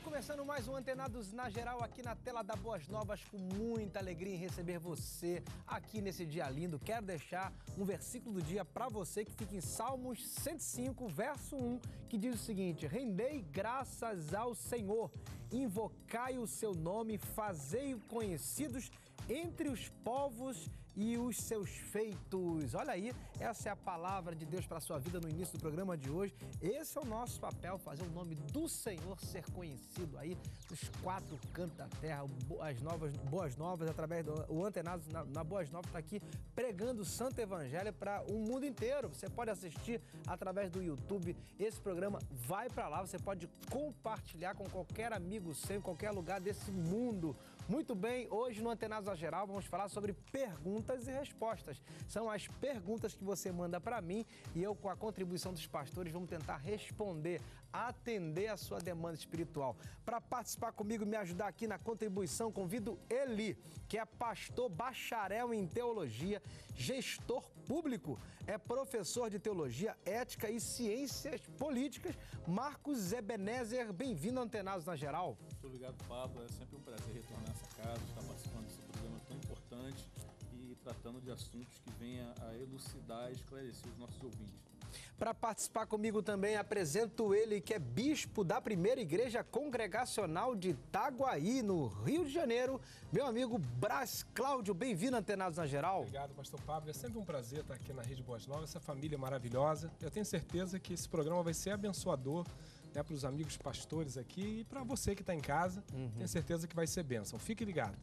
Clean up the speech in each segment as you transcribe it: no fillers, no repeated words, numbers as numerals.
Está começando mais um Antenados na Geral aqui na tela da Boas Novas, com muita alegria em receber você aqui nesse dia lindo. Quero deixar um versículo do dia para você que fica em Salmos 105, verso 1, que diz o seguinte: rendei graças ao Senhor, invocai o seu nome, fazei-o conhecidos entre os povos e os seus feitos. Olha aí, essa é a palavra de Deus para a sua vida no início do programa de hoje. Esse é o nosso papel, fazer o nome do Senhor ser conhecido aí nos quatro cantos da terra. Boas Novas, através do Antenados na Boas Novas, está aqui pregando o Santo Evangelho para o mundo inteiro. Você pode assistir através do YouTube. Esse programa vai para lá, você pode compartilhar com qualquer amigo seu, em qualquer lugar desse mundo. Muito bem, hoje no Antenados na Geral vamos falar sobre perguntas e respostas. São as perguntas que você manda para mim e eu, com a contribuição dos pastores, vamos tentar responder, atender a sua demanda espiritual. Para participar comigo, me ajudar aqui na contribuição, convido Eli, que é pastor bacharel em teologia, gestor público, é professor de teologia, ética e ciências políticas. Marcos Ebenezer, bem-vindo ao Antenados na Geral. Muito obrigado, Pablo. É sempre um prazer retornar a essa casa, estar participando desse programa tão importante e tratando de assuntos que venham a elucidar e esclarecer os nossos ouvintes. Para participar comigo também, apresento ele, que é bispo da primeira igreja congregacional de Itaguaí, no Rio de Janeiro, meu amigo Brás Cláudio. Bem-vindo, Antenados na Geral. Obrigado, pastor Pablo. É sempre um prazer estar aqui na Rede Boas Novas, essa família maravilhosa. Eu tenho certeza que esse programa vai ser abençoador, né, para os amigos pastores aqui e para você que está em casa. Tenho certeza que vai ser bênção. Fique ligado.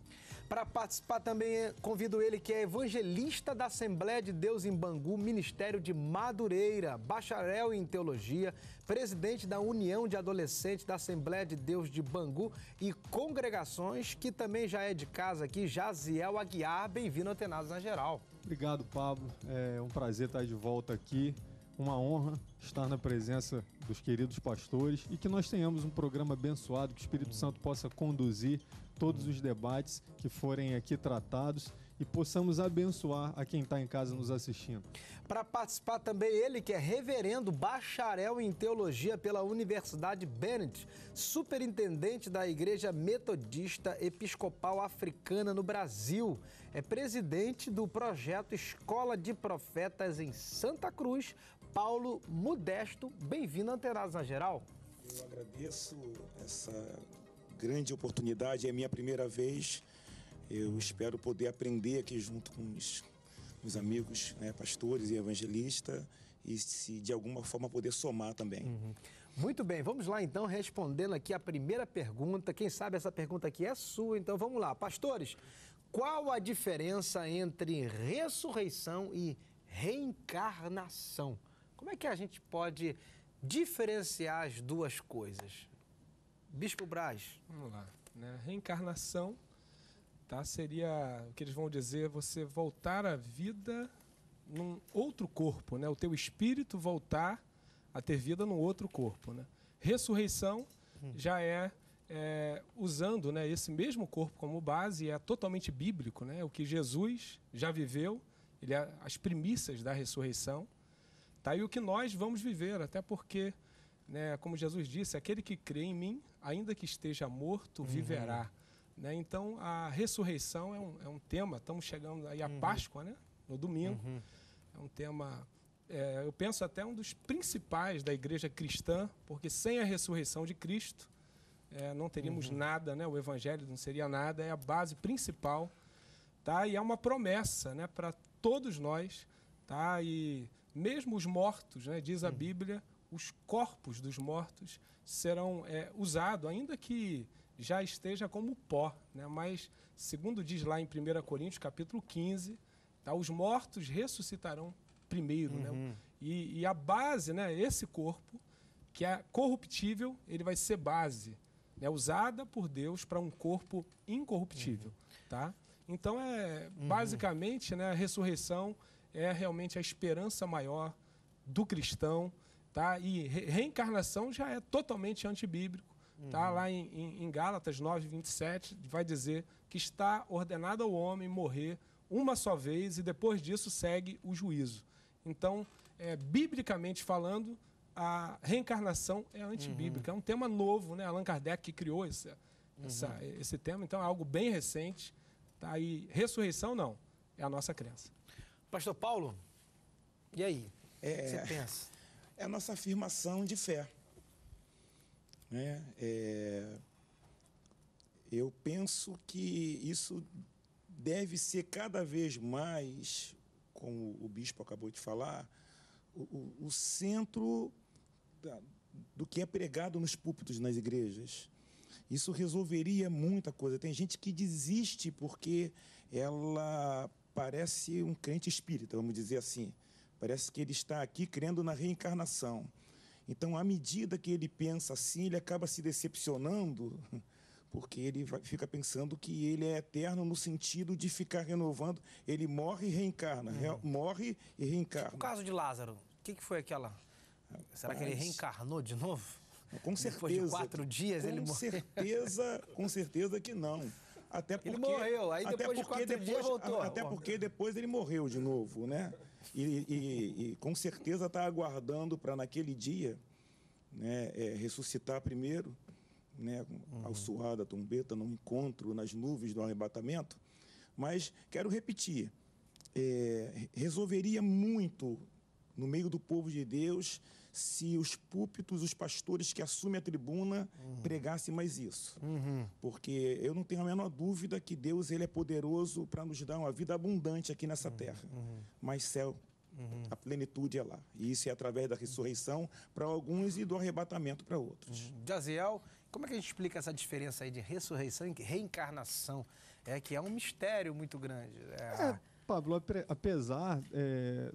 Para participar também, convido ele, que é evangelista da Assembleia de Deus em Bangu, Ministério de Madureira, bacharel em Teologia, presidente da União de Adolescentes da Assembleia de Deus de Bangu e Congregações, que também já é de casa aqui, Jaziel Aguiar. Bem-vindo ao Antenados na Geral. Obrigado, Pablo. É um prazer estar de volta aqui. Uma honra estar na presença dos queridos pastores e que nós tenhamos um programa abençoado, que o Espírito Santo possa conduzir todos os debates que forem aqui tratados e possamos abençoar a quem está em casa nos assistindo. Para participar também ele, que é reverendo, bacharel em teologia pela Universidade Benedict, superintendente da Igreja Metodista Episcopal Africana no Brasil, é presidente do projeto Escola de Profetas em Santa Cruz, Paulo Modesto. Bem-vindo, Antenados na Geral. Eu agradeço essa grande oportunidade, é a minha primeira vez. Eu espero poder aprender aqui junto com os amigos, né, pastores e evangelistas, e se de alguma forma poder somar também. Muito bem, vamos lá então, respondendo aqui a primeira pergunta. Quem sabe essa pergunta aqui é sua, então vamos lá. Pastores, qual a diferença entre ressurreição e reencarnação? Como é que a gente pode diferenciar as duas coisas? Bispo Brás. Vamos lá. Né? Reencarnação, tá, seria o que eles vão dizer, você voltar à vida num outro corpo, né? O teu espírito voltar a ter vida num outro corpo, né? Ressurreição já é usando, né, esse mesmo corpo como base, é totalmente bíblico, né? O que Jesus já viveu, ele é as primícias da ressurreição, tá? E o que nós vamos viver, até porque, né, como Jesus disse, aquele que crê em mim, ainda que esteja morto, viverá. Né? Então, a ressurreição é um tema, estamos chegando aí à Páscoa, né? No domingo. É um tema, eu penso até um dos principais da igreja cristã, porque sem a ressurreição de Cristo não teríamos nada, né? O Evangelho não seria nada, é a base principal, tá? E é uma promessa, né, para todos nós, tá? E mesmo os mortos, né, diz a Bíblia, os corpos dos mortos serão usados, ainda que já esteja como pó, né? Mas, segundo diz lá em 1 Coríntios, capítulo 15, tá, os mortos ressuscitarão primeiro, né? E a base, né, esse corpo, que é corruptível, ele vai ser base, né, usada por Deus para um corpo incorruptível, tá? Então, basicamente, né, a ressurreição é realmente a esperança maior do cristão, tá? E reencarnação já é totalmente antibíblico. Tá, lá em Gálatas 9, 27, vai dizer que está ordenado ao homem morrer uma só vez e depois disso segue o juízo. Então, biblicamente falando, a reencarnação é antibíblica. É um tema novo, né? Allan Kardec que criou esse tema, então é algo bem recente. Tá? E ressurreição não, é a nossa crença. Pastor Paulo, e aí? O que você pensa? É a nossa afirmação de fé. Né? Eu penso que isso deve ser cada vez mais, como o bispo acabou de falar, o centro do que é pregado nos púlpitos, nas igrejas. Isso resolveria muita coisa. Tem gente que desiste porque ela parece um crente espírita, vamos dizer assim. Parece que ele está aqui crendo na reencarnação. Então, à medida que ele pensa assim, ele acaba se decepcionando, porque ele fica pensando que ele é eterno no sentido de ficar renovando. Ele morre e reencarna, morre e reencarna. O caso de Lázaro, o que foi aquela... Rapaz, será que ele reencarnou de novo? Com certeza. Depois de 4 dias ele morreu. Com certeza que não. Até porque ele morreu, aí depois de 4 dias voltou. Até porque depois ele morreu de novo, né? E com certeza está aguardando para naquele dia, né, ressuscitar primeiro, né, ao soar da trombeta, num encontro nas nuvens do arrebatamento. Mas quero repetir, resolveria muito no meio do povo de Deus se os púlpitos, os pastores que assumem a tribuna pregassem mais isso. Porque eu não tenho a menor dúvida que Deus ele é poderoso para nos dar uma vida abundante aqui nessa terra. Mas céu, a plenitude é lá. E isso é através da ressurreição para alguns e do arrebatamento para outros. Jaziel, como é que a gente explica essa diferença aí de ressurreição e reencarnação? É que é um mistério muito grande. Pablo, apesar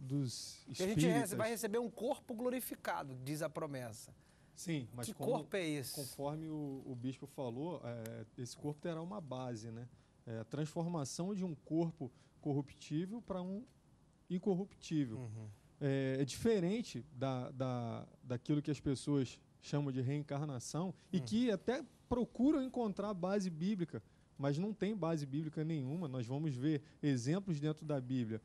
dos espíritas... A gente vai receber um corpo glorificado, diz a promessa. Sim, mas que corpo é esse? Conforme o bispo falou, esse corpo terá uma base, né? A transformação de um corpo corruptível para um incorruptível. É diferente daquilo que as pessoas chamam de reencarnação e que até procuram encontrar base bíblica. Mas não tem base bíblica nenhuma. Nós vamos ver exemplos dentro da Bíblia,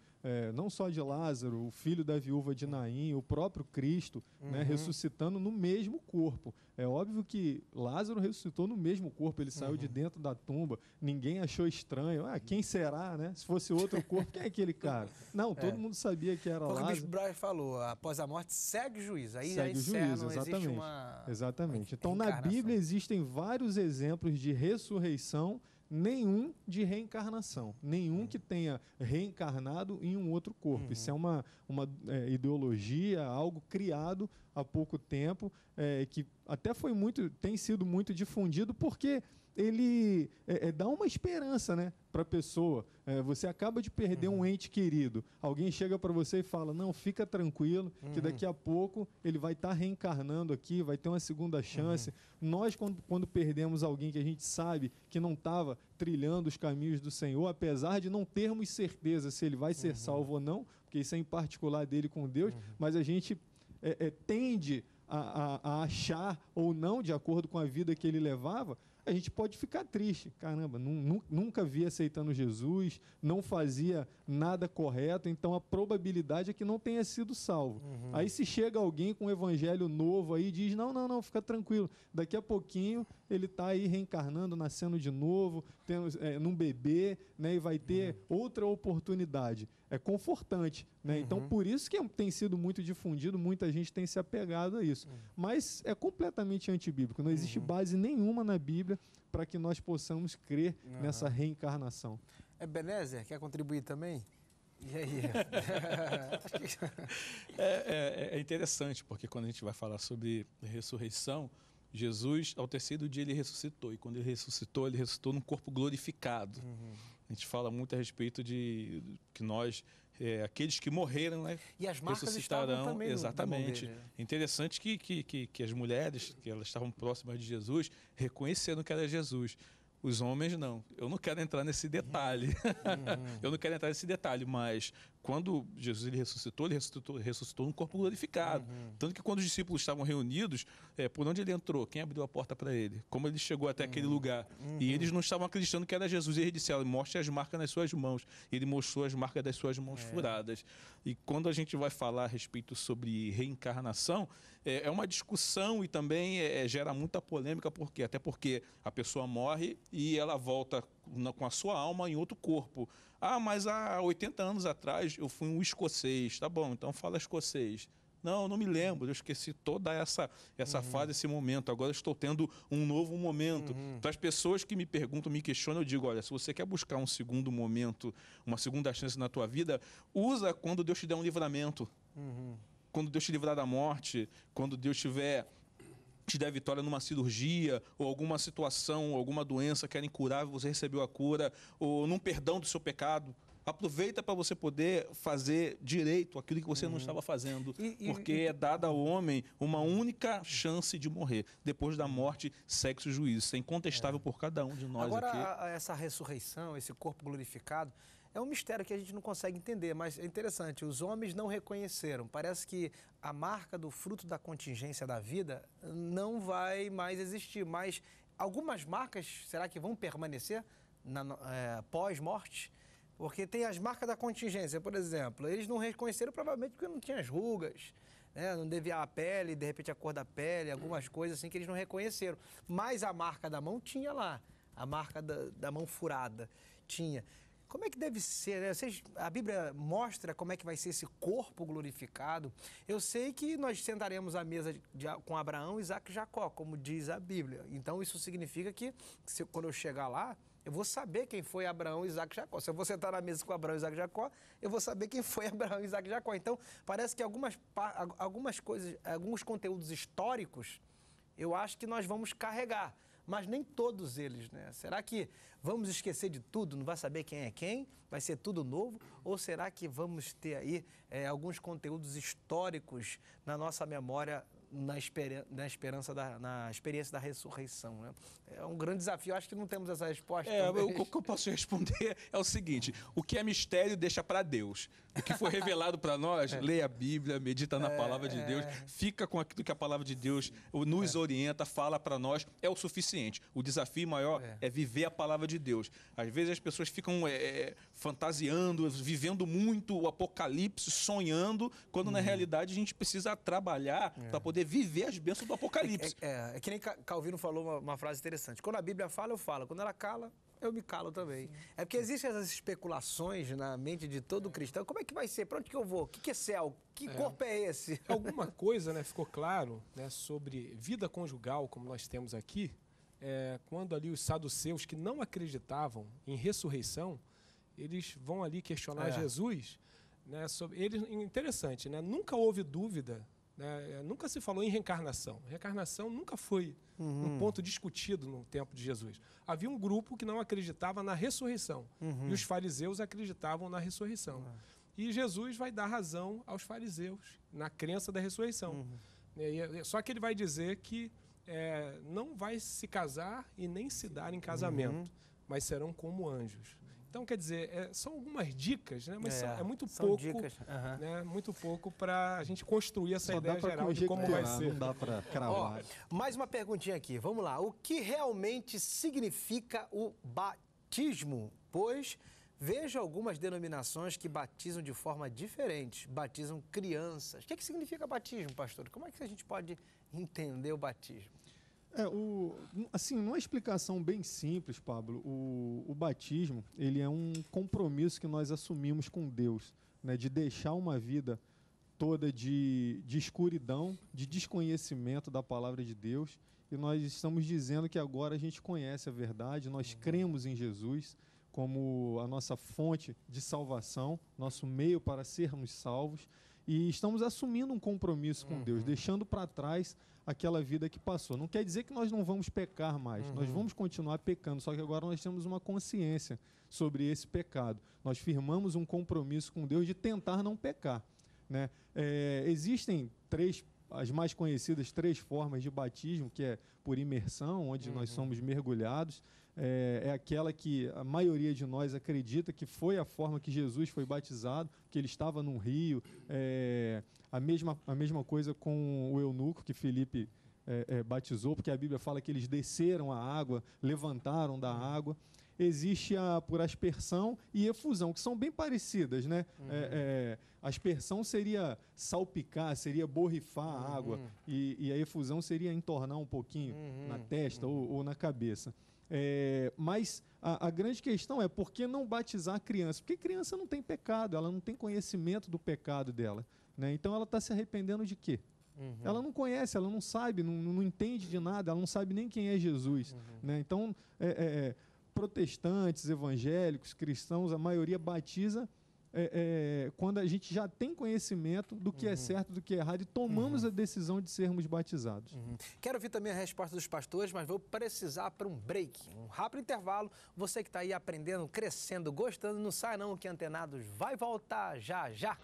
não só de Lázaro, o filho da viúva de Naim, o próprio Cristo, né, ressuscitando no mesmo corpo. É óbvio que Lázaro ressuscitou no mesmo corpo, ele saiu de dentro da tumba, ninguém achou estranho. Ah, quem será, né? Se fosse outro corpo, quem é aquele cara? Não, todo mundo sabia que era Lázaro. O bispo Brás falou, após a morte, segue o juiz. Aí segue o juiz, exatamente. Exatamente. Então, na Bíblia existem vários exemplos de ressurreição, nenhum de reencarnação, nenhum que tenha reencarnado em um outro corpo. Isso é uma ideologia, algo criado há pouco tempo, que até foi muito, tem sido muito difundido, porque ele dá uma esperança, né, para a pessoa. Você acaba de perder um ente querido, alguém chega para você e fala, não, fica tranquilo, que daqui a pouco ele vai estar reencarnando aqui, vai ter uma segunda chance. Nós, quando perdemos alguém que a gente sabe que não estava trilhando os caminhos do Senhor, apesar de não termos certeza se ele vai ser salvo ou não, porque isso é em particular dele com Deus, mas a gente tende a achar ou não, de acordo com a vida que ele levava, a gente pode ficar triste. Caramba, nunca vi aceitando Jesus, não fazia nada correto, então a probabilidade é que não tenha sido salvo. Aí se chega alguém com um evangelho novo aí e diz, não, fica tranquilo, daqui a pouquinho ele está aí reencarnando, nascendo de novo, tendo, num bebê, né, e vai ter outra oportunidade. É confortante, né? Então, por isso que tem sido muito difundido, muita gente tem se apegado a isso. Mas é completamente antibíblico, não existe base nenhuma na Bíblia para que nós possamos crer nessa reencarnação. Ebenezer, quer contribuir também? E aí? É interessante, porque quando a gente vai falar sobre ressurreição, Jesus, ao terceiro dia, ele ressuscitou. E quando ele ressuscitou num corpo glorificado. A gente fala muito a respeito de que nós, aqueles que morreram, né, e as marcas ressuscitarão também. Exatamente. Interessante que as mulheres, que elas estavam próximas de Jesus, reconheceram que era Jesus. Os homens não. Eu não quero entrar nesse detalhe. Eu não quero entrar nesse detalhe, mas Quando Jesus ele ressuscitou num corpo glorificado. Uhum. Tanto que quando os discípulos estavam reunidos, por onde ele entrou? Quem abriu a porta para ele? Como ele chegou até aquele lugar? Uhum. E eles não estavam acreditando que era Jesus. E ele disse, mostre as marcas nas suas mãos. E ele mostrou as marcas das suas mãos furadas. E quando a gente vai falar a respeito sobre reencarnação, é uma discussão e também gera muita polêmica. Por quê? Até porque a pessoa morre e ela volta com a sua alma em outro corpo. Ah, mas há 80 anos atrás eu fui um escocês. Tá bom, então fala escocês. Não, não me lembro, eu esqueci toda essa fase, esse momento. Agora estou tendo um novo momento. Para as pessoas que me perguntam, me questionam, eu digo, olha, se você quer buscar um segundo momento, uma segunda chance na tua vida, usa quando Deus te der um livramento. Quando Deus te livrar da morte, quando Deus te der vitória numa cirurgia, ou alguma situação, alguma doença que era incurável, você recebeu a cura, ou num perdão do seu pecado. Aproveita para você poder fazer direito aquilo que você não estava fazendo, porque é dada ao homem uma única chance de morrer. Depois da morte, sexo e juízo. Isso é incontestável por cada um de nós agora, aqui. Agora, essa ressurreição, esse corpo glorificado, é um mistério que a gente não consegue entender, mas é interessante. Os homens não reconheceram. Parece que a marca do fruto da contingência da vida não vai mais existir, mas algumas marcas, será que vão permanecer pós-morte? Porque tem as marcas da contingência, por exemplo. Eles não reconheceram provavelmente porque não tinha as rugas, né? Não devia a pele, de repente a cor da pele, algumas coisas assim que eles não reconheceram. Mas a marca da mão tinha lá, a marca da mão furada tinha. Como é que deve ser, né? A Bíblia mostra como é que vai ser esse corpo glorificado. Eu sei que nós sentaremos à mesa com Abraão, Isaac e Jacó, como diz a Bíblia. Então isso significa que quando eu chegar lá, eu vou saber quem foi Abraão, Isaac e Jacó. Se eu vou sentar na mesa com Abraão, Isaac e Jacó, eu vou saber quem foi Abraão, Isaac e Jacó. Então, parece que algumas coisas, alguns conteúdos históricos, eu acho que nós vamos carregar, mas nem todos eles, né? Será que vamos esquecer de tudo, não vai saber quem é quem, vai ser tudo novo? Ou será que vamos ter aí alguns conteúdos históricos na nossa memória, na experiência da ressurreição, né? É um grande desafio, acho que não temos essa resposta. O que eu posso responder é o seguinte: o que é mistério deixa para Deus. O que foi revelado para nós, leia a Bíblia, medita na palavra de Deus, fica com aquilo que a palavra de Deus nos orienta, fala para nós, é o suficiente. O desafio maior é viver a palavra de Deus. Às vezes as pessoas ficam fantasiando, vivendo muito o Apocalipse, sonhando, quando na realidade a gente precisa trabalhar para poder viver as bênçãos do Apocalipse. É que nem Calvino falou uma frase interessante. Quando a Bíblia fala, eu falo. Quando ela cala, eu me calo também. É porque existem essas especulações na mente de todo cristão. Como é que vai ser? Para onde que eu vou? O que é céu? Que corpo é esse? Alguma coisa, né, ficou claro, né, sobre vida conjugal, como nós temos aqui, quando ali os saduceus que não acreditavam em ressurreição, eles vão ali questionar Jesus, né, sobre eles. Interessante, né? Nunca houve dúvida. Nunca se falou em reencarnação. Reencarnação nunca foi um ponto discutido no tempo de Jesus. Havia um grupo que não acreditava na ressurreição. E os fariseus acreditavam na ressurreição. E Jesus vai dar razão aos fariseus na crença da ressurreição. Só que ele vai dizer que não vai se casar e nem se dar em casamento, mas serão como anjos. Então, quer dizer, são algumas dicas, né? Mas é muito pouco, né? Muito pouco para a gente construir essa ideia geral de como vai ser. Não dá para cravar. Ó, mais uma perguntinha aqui, vamos lá. O que realmente significa o batismo? Pois vejo algumas denominações que batizam de forma diferente, batizam crianças. O que significa batismo, pastor? Como é que a gente pode entender o batismo? Assim, numa explicação bem simples, Pablo, o batismo, ele é um compromisso que nós assumimos com Deus, né, de deixar uma vida toda de escuridão, de desconhecimento da palavra de Deus, e nós estamos dizendo que agora a gente conhece a verdade, nós cremos em Jesus como a nossa fonte de salvação, nosso meio para sermos salvos, e estamos assumindo um compromisso com Deus, deixando para trás aquela vida que passou. Não quer dizer que nós não vamos pecar mais, nós vamos continuar pecando, só que agora nós temos uma consciência sobre esse pecado. Nós firmamos um compromisso com Deus de tentar não pecar, né? Existem as mais conhecidas, três formas de batismo, que é por imersão, onde nós somos mergulhados, é aquela que a maioria de nós acredita que foi a forma que Jesus foi batizado, que ele estava num rio. A mesma coisa com o eunuco que Felipe batizou, porque a Bíblia fala que eles desceram a água, levantaram da água. Existe a por aspersão e efusão, que são bem parecidas, né? Aspersão seria salpicar, seria borrifar a água, e a efusão seria entornar um pouquinho na testa ou na cabeça. Mas a grande questão é por que não batizar a criança? Porque criança não tem pecado, ela não tem conhecimento do pecado dela, né? Então ela está se arrependendo de quê? Ela não conhece, ela não sabe, não entende de nada, ela não sabe nem quem é Jesus, né? Então, protestantes, evangélicos, cristãos, a maioria batiza quando a gente já tem conhecimento do que é certo, do que é errado, e tomamos a decisão de sermos batizados. Quero ouvir também a resposta dos pastores, mas vou precisar para um break, um rápido intervalo. Você que está aí aprendendo, crescendo, gostando, não sai não, que Antenados vai voltar já, já.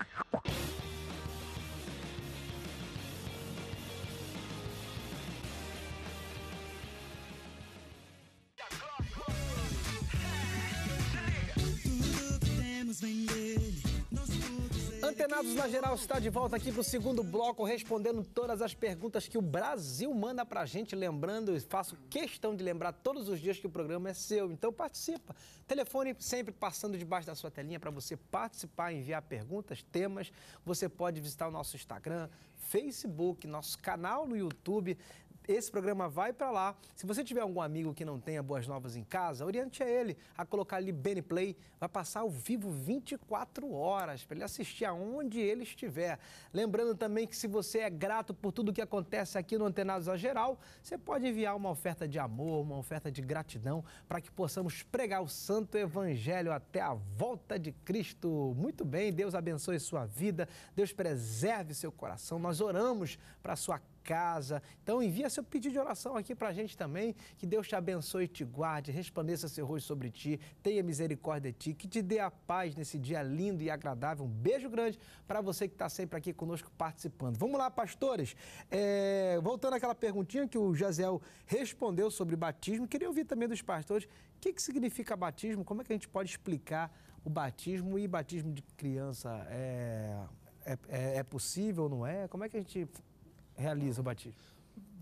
Antenados na Geral está de volta aqui para o segundo bloco, respondendo todas as perguntas que o Brasil manda para a gente, lembrando, faço questão de lembrar todos os dias que o programa é seu, então participa. Telefone sempre passando debaixo da sua telinha para você participar, enviar perguntas, temas. Você pode visitar o nosso Instagram, Facebook, nosso canal no YouTube. Esse programa vai para lá. Se você tiver algum amigo que não tenha boas novas em casa, oriente a ele a colocar ali Beneplay. Vai passar ao vivo 24 horas para ele assistir aonde ele estiver. Lembrando também que se você é grato por tudo que acontece aqui no Antenados na Geral, você pode enviar uma oferta de amor, uma oferta de gratidão, para que possamos pregar o Santo Evangelho até a volta de Cristo. Muito bem, Deus abençoe sua vida, Deus preserve seu coração. Nós oramos para a sua casa. Então envia seu pedido de oração aqui para a gente também, que Deus te abençoe e te guarde, resplandeça seu rosto sobre ti, tenha misericórdia de ti, que te dê a paz nesse dia lindo e agradável. Um beijo grande para você que está sempre aqui conosco participando. Vamos lá, pastores. Voltando àquela perguntinha que o Jaziel respondeu sobre batismo, queria ouvir também dos pastores o que significa batismo, como é que a gente pode explicar o batismo e batismo de criança. É possível ou não é? Como é que a gente realiza o batismo?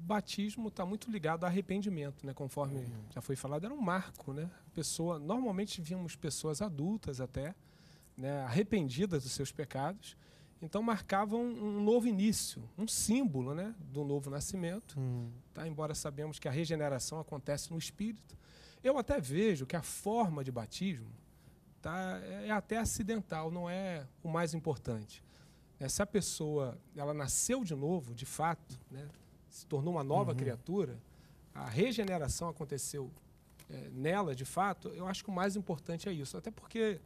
Batismo está muito ligado a arrependimento, né? Conforme já foi falado, era um marco, né? Pessoa, normalmente víamos pessoas adultas até, né, arrependidas dos seus pecados, então marcavam um novo início, um símbolo, né, do novo nascimento, tá? Embora sabemos que a regeneração acontece no espírito. Eu até vejo que a forma de batismo, tá, é até acidental, não é o mais importante. Se a pessoa ela nasceu de novo, de fato, né, se tornou uma nova criatura, a regeneração aconteceu nela, de fato, eu acho que o mais importante é isso. Até porque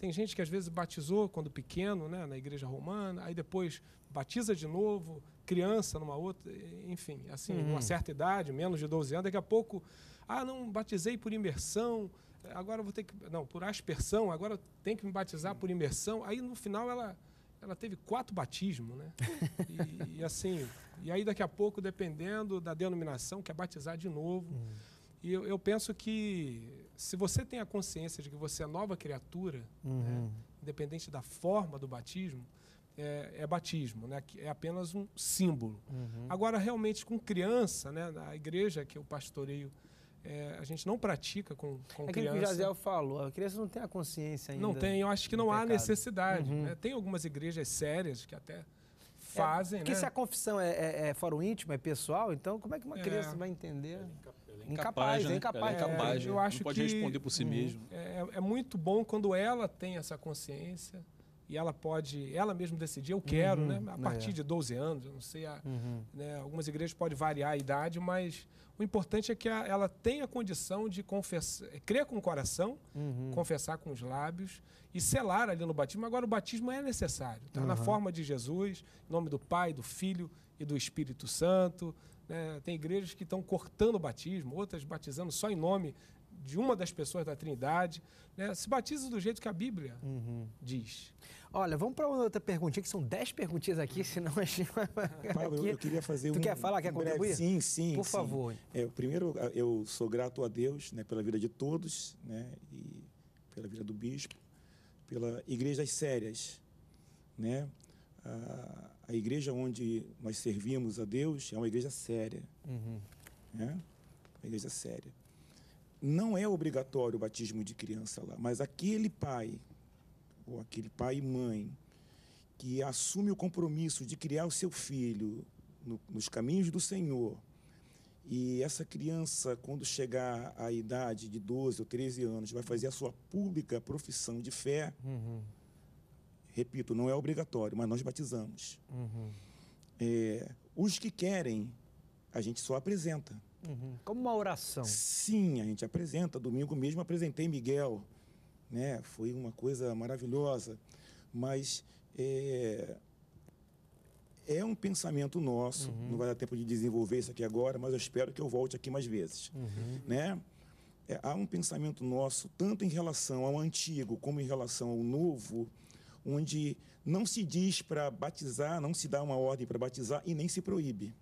tem gente que às vezes batizou quando pequeno, né, na igreja romana, aí depois batiza de novo, criança numa outra, enfim, assim, uma certa idade, menos de 12 anos, daqui a pouco, ah, não, batizei por imersão, agora vou ter que... Não, por aspersão, agora tem que me batizar por imersão. Aí no final ela teve 4 batismos, né? E assim, e aí daqui a pouco, dependendo da denominação, quer batizar de novo. E eu penso que se você tem a consciência de que você é nova criatura, né, independente da forma do batismo, é batismo, né? É apenas um símbolo. Agora, realmente, com criança, né, na igreja que eu pastoreio, a gente não pratica com criança. É aquilo que o Jaziel falou, a criança não tem a consciência ainda. Não tem, eu acho que não há necessidade. Né? Tem algumas igrejas sérias que até fazem, porque, né? Porque se a confissão é fora o íntimo, é pessoal, então como é que uma criança vai entender? Ela é incapaz, né? Incapaz. Eu acho não pode que responder por si mesmo. É muito bom quando ela tem essa consciência e ela pode, ela mesma decidir, eu quero, né? A partir de 12 anos, eu não sei, né? Algumas igrejas podem variar a idade, mas... O importante é que ela tenha a condição de crer com o coração, confessar com os lábios e selar ali no batismo. Agora, o batismo é necessário, tá? Na forma de Jesus, em nome do Pai, do Filho e do Espírito Santo. Né? Tem igrejas que estão cortando o batismo, outras batizando só em nome de uma das pessoas da Trindade, né? Se batiza do jeito que a Bíblia diz. Olha, vamos para outra perguntinha, que são 10 perguntinhas aqui, senão a gente vai... Paulo, eu queria fazer Tu quer falar? Quer contribuir? Sim, sim. Por favor. É, primeiro, eu sou grato a Deus, né, pela vida de todos, né, e pela vida do bispo, pela igrejas sérias, né? A igreja onde nós servimos a Deus é uma igreja séria, né? Uma igreja séria. Não é obrigatório o batismo de criança lá, mas aquele pai, ou aquele pai e mãe, que assume o compromisso de criar o seu filho nos caminhos do Senhor, e essa criança, quando chegar à idade de 12 ou 13 anos, vai fazer a sua pública profissão de fé, repito, não é obrigatório, mas nós batizamos. É, os que querem, a gente só apresenta. Como uma oração. Sim, a gente apresenta. Domingo mesmo apresentei Miguel, né? Foi uma coisa maravilhosa. Mas é um pensamento nosso. Não vai dar tempo de desenvolver isso aqui agora, mas eu espero que eu volte aqui mais vezes. Né? Há um pensamento nosso, tanto em relação ao antigo como em relação ao novo, onde não se diz para batizar, não se dá uma ordem para batizar e nem se proíbe.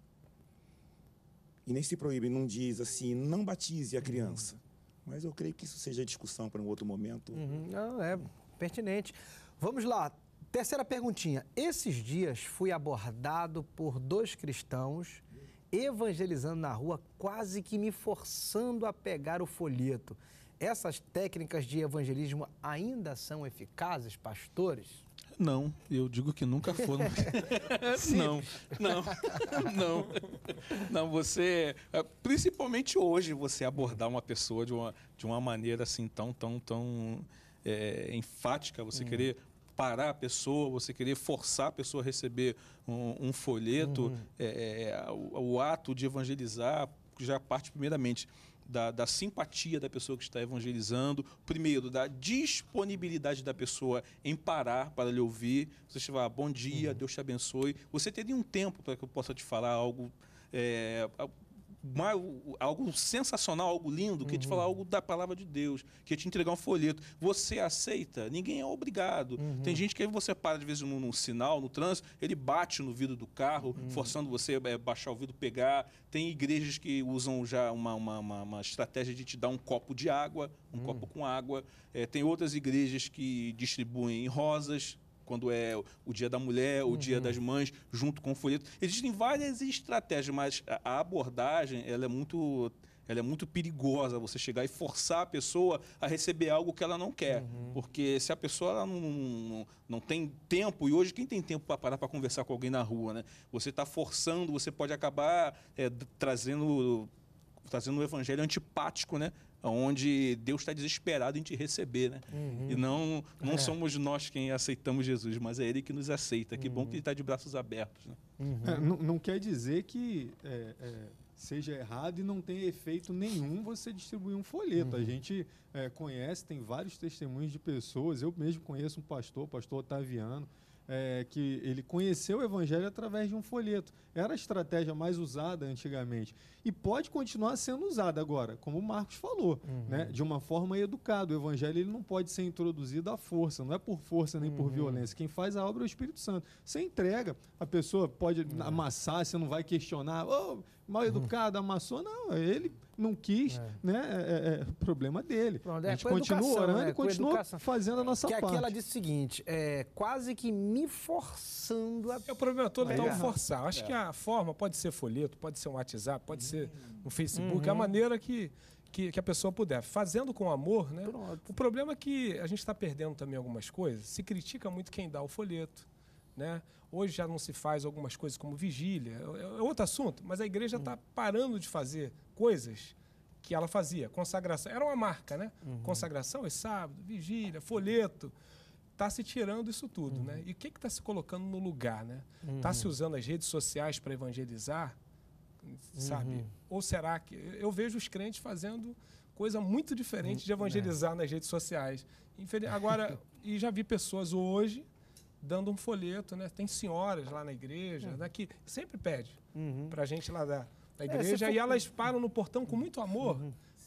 E nem se proíbe, não diz assim, não batize a criança. Mas eu creio que isso seja discussão para um outro momento. Não, é pertinente. Vamos lá, terceira perguntinha. Esses dias fui abordado por 2 cristãos evangelizando na rua, quase que me forçando a pegar o folheto. Essas técnicas de evangelismo ainda são eficazes, pastores? Não, eu digo que nunca foram. Não, você, principalmente hoje, você abordar uma pessoa de uma maneira assim tão enfática, você querer parar a pessoa, você querer forçar a pessoa a receber um folheto, o ato de evangelizar já parte primeiramente da simpatia da pessoa que está evangelizando, primeiro, da disponibilidade da pessoa em parar para lhe ouvir. Você fala, bom dia, Deus te abençoe. Você teria um tempo para que eu possa te falar algo, algo sensacional, algo lindo, que te falar algo da palavra de Deus, que te entregar um folheto. Você aceita? Ninguém é obrigado. Tem gente que aí você para, de vez em num sinal, no trânsito, ele bate no vidro do carro, forçando você a baixar o vidro, pegar. Tem igrejas que usam já uma estratégia de te dar um copo de água, um copo com água. Tem outras igrejas que distribuem rosas, quando é o dia da mulher, o dia das mães, junto com o folheto. Existem várias estratégias, mas a abordagem ela é muito perigosa, você chegar e forçar a pessoa a receber algo que ela não quer. Porque se a pessoa ela não tem tempo, e hoje quem tem tempo para parar para conversar com alguém na rua, né? Você está forçando, você pode acabar trazendo um evangelho antipático, né? Onde Deus está desesperado em te receber, né? E não somos nós quem aceitamos Jesus, mas é Ele que nos aceita. Que bom que Ele está de braços abertos, né? Não quer dizer que seja errado e não tenha efeito nenhum você distribuir um folheto. A gente conhece, tem vários testemunhos de pessoas. Eu mesmo conheço um pastor, o pastor Otaviano, que ele conheceu o evangelho através de um folheto. Era a estratégia mais usada antigamente. E pode continuar sendo usada agora, como o Marcos falou, né? De uma forma educada. O evangelho ele não pode ser introduzido à força, não é por força nem por violência. Quem faz a obra é o Espírito Santo. Você entrega, a pessoa pode amassar, você não vai questionar, oh, mal educado, amassou. Não, ele não quis, né? Problema dele. A gente continua educação, orando, e continua fazendo a nossa parte. Aqui ela disse o seguinte, quase que me forçando a... O problema todo é forçar. Acho que a forma pode ser folheto, pode ser um WhatsApp, pode ser um Facebook, a maneira que a pessoa puder. Fazendo com amor, né? O problema é que a gente está perdendo também algumas coisas. Se critica muito quem dá o folheto, né? Hoje já não se faz algumas coisas como vigília, é outro assunto, mas a igreja está parando de fazer coisas que ela fazia. Consagração, era uma marca, né? Consagração é sábado, vigília, folheto. Está se tirando isso tudo, né? E o que está se colocando no lugar, né? Está se usando as redes sociais para evangelizar, sabe? Ou será que... Eu vejo os crentes fazendo coisa muito diferente de evangelizar nas redes sociais. Agora, e já vi pessoas hoje dando um folheto, né? Tem senhoras lá na igreja, né, que sempre pede para a gente lá da igreja, e elas param no portão com muito amor,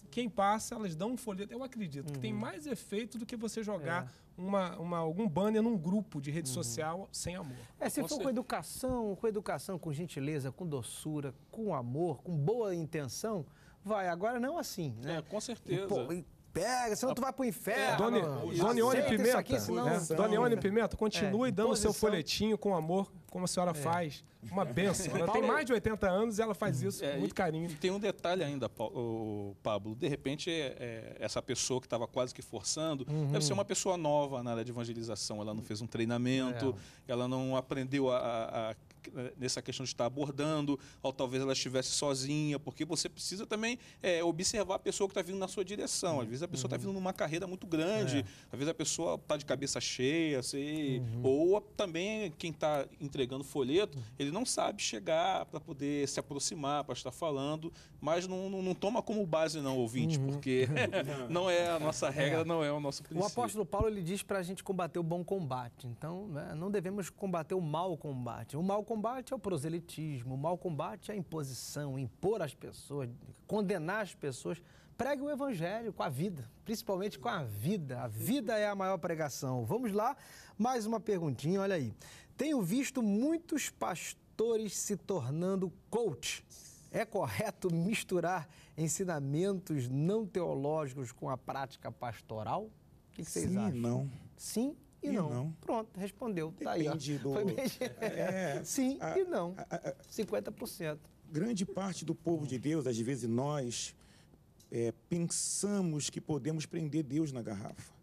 quem passa, elas dão um folheto. Eu acredito que tem mais efeito do que você jogar algum banner num grupo de rede social sem amor. É, se for com educação, com gentileza, com doçura, com amor, com boa intenção, vai. Agora não assim, né? É, com certeza. Pega, senão tu vai pro inferno. Dona Ione Pimenta, continue dando o seu folhetinho com amor, como a senhora faz. Uma benção. Ela tem mais de 80 anos e ela faz isso com muito carinho. E tem um detalhe ainda, Pablo. De repente, essa pessoa que estava quase que forçando, deve ser uma pessoa nova na área de evangelização. Ela não fez um treinamento, ela não aprendeu nessa questão de estar abordando, ou talvez ela estivesse sozinha, porque você precisa também observar a pessoa que está vindo na sua direção. Às vezes a pessoa está vindo numa carreira muito grande, às vezes a pessoa está de cabeça cheia, assim, ou também quem está entregando folheto, ele não sabe chegar para poder se aproximar, para estar falando, mas não toma como base não, ouvinte, porque não é a nossa regra, não é o nosso princípio. O apóstolo Paulo, ele diz para a gente combater o bom combate, então não devemos combater o mau combate. O mau combate é o proselitismo, o mau combate é a imposição, impor às pessoas, condenar as pessoas. Pregue o evangelho com a vida, principalmente com a vida. A vida é a maior pregação. Vamos lá, mais uma perguntinha, olha aí. Tenho visto muitos pastores se tornando coach. É correto misturar ensinamentos não teológicos com a prática pastoral? O que vocês acham? Sim e não. Pronto, respondeu. Tá aí, ó. Foi bem... Sim e não. 50%. Grande parte do povo de Deus, às vezes nós... pensamos que podemos prender Deus na garrafa,